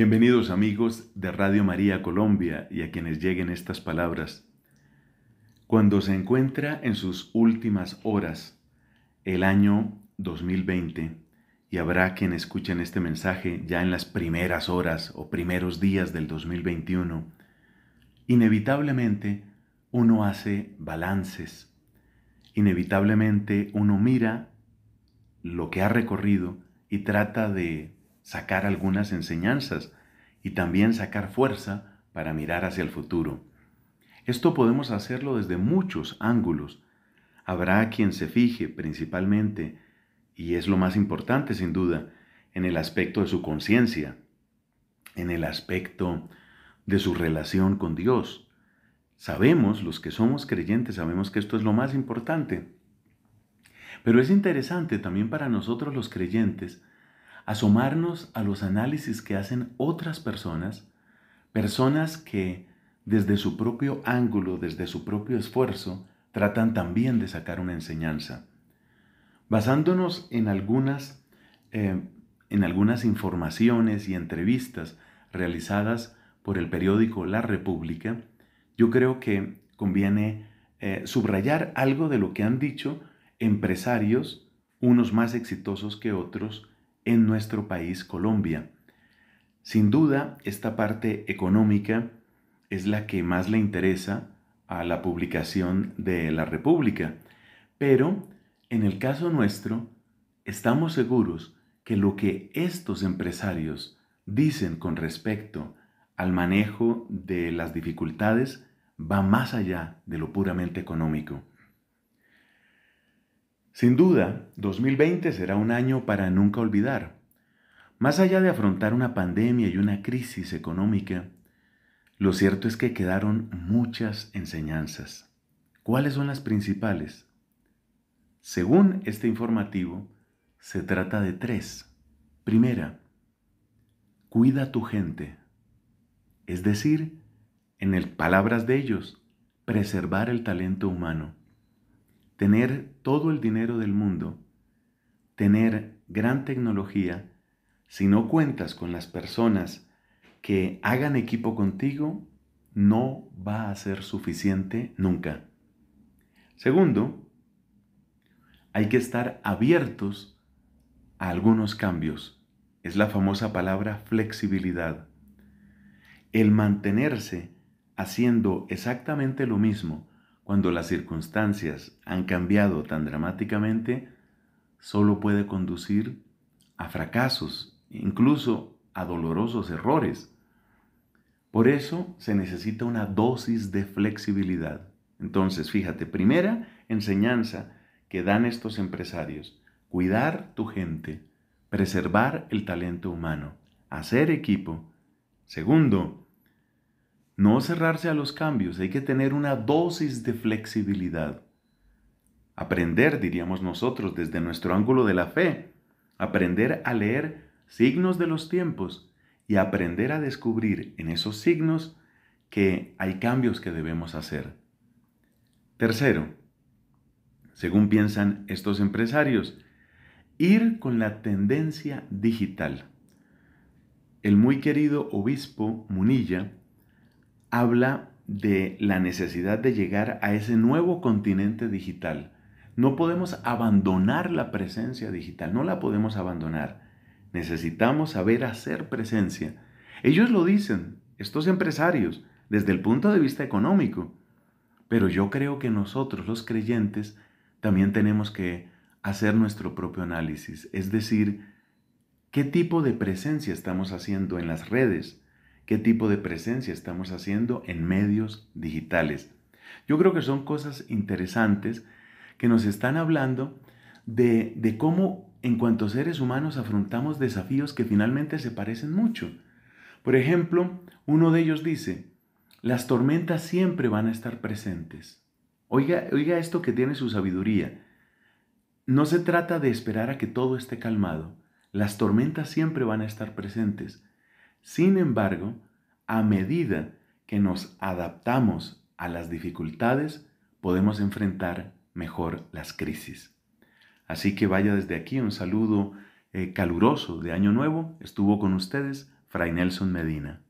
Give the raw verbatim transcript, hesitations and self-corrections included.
Bienvenidos amigos de Radio María Colombia y a quienes lleguen estas palabras. Cuando se encuentra en sus últimas horas, el año dos mil veinte, y habrá quien escuchen este mensaje ya en las primeras horas o primeros días del dos mil veintiuno, inevitablemente uno hace balances, inevitablemente uno mira lo que ha recorrido y trata de sacar algunas enseñanzas y también sacar fuerza para mirar hacia el futuro. Esto podemos hacerlo desde muchos ángulos. Habrá quien se fije principalmente, y es lo más importante sin duda, en el aspecto de su conciencia, en el aspecto de su relación con Dios. Sabemos, los que somos creyentes, sabemos que esto es lo más importante. Pero es interesante también para nosotros los creyentes asomarnos a los análisis que hacen otras personas, personas que desde su propio ángulo, desde su propio esfuerzo, tratan también de sacar una enseñanza. Basándonos en algunas, eh, en algunas informaciones y entrevistas realizadas por el periódico La República, yo creo que conviene eh, subrayar algo de lo que han dicho empresarios, unos más exitosos que otros, en nuestro país, Colombia. Sin duda, esta parte económica es la que más le interesa a la publicación de La República. Pero, en el caso nuestro, estamos seguros que lo que estos empresarios dicen con respecto al manejo de las dificultades va más allá de lo puramente económico. Sin duda, dos mil veinte será un año para nunca olvidar. Más allá de afrontar una pandemia y una crisis económica, lo cierto es que quedaron muchas enseñanzas. ¿Cuáles son las principales? Según este informativo, se trata de tres. Primera, cuida a tu gente. Es decir, en el, palabras de ellos, preservar el talento humano. Tener todo el dinero del mundo, tener gran tecnología, si no cuentas con las personas que hagan equipo contigo, no va a ser suficiente nunca. Segundo, hay que estar abiertos a algunos cambios. Es la famosa palabra flexibilidad. El mantenerse haciendo exactamente lo mismo cuando las circunstancias han cambiado tan dramáticamente, solo puede conducir a fracasos, incluso a dolorosos errores. Por eso se necesita una dosis de flexibilidad. Entonces, fíjate, primera enseñanza que dan estos empresarios: cuidar tu gente, preservar el talento humano, hacer equipo. Segundo, no cerrarse a los cambios, hay que tener una dosis de flexibilidad. Aprender, diríamos nosotros, desde nuestro ángulo de la fe, aprender a leer signos de los tiempos y aprender a descubrir en esos signos que hay cambios que debemos hacer. Tercero, según piensan estos empresarios, ir con la tendencia digital. El muy querido obispo Munilla habla de la necesidad de llegar a ese nuevo continente digital. No podemos abandonar la presencia digital, no la podemos abandonar. Necesitamos saber hacer presencia. Ellos lo dicen, estos empresarios, desde el punto de vista económico. Pero yo creo que nosotros, los creyentes, también tenemos que hacer nuestro propio análisis. Es decir, ¿qué tipo de presencia estamos haciendo en las redes? ¿Qué tipo de presencia estamos haciendo en medios digitales? Yo creo que son cosas interesantes que nos están hablando de, de cómo en cuanto seres humanos afrontamos desafíos que finalmente se parecen mucho. Por ejemplo, uno de ellos dice, las tormentas siempre van a estar presentes. Oiga, oiga esto que tiene su sabiduría. No se trata de esperar a que todo esté calmado. Las tormentas siempre van a estar presentes. Sin embargo, a medida que nos adaptamos a las dificultades, podemos enfrentar mejor las crisis. Así que vaya desde aquí un saludo eh, caluroso de Año Nuevo. Estuvo con ustedes Fray Nelson Medina.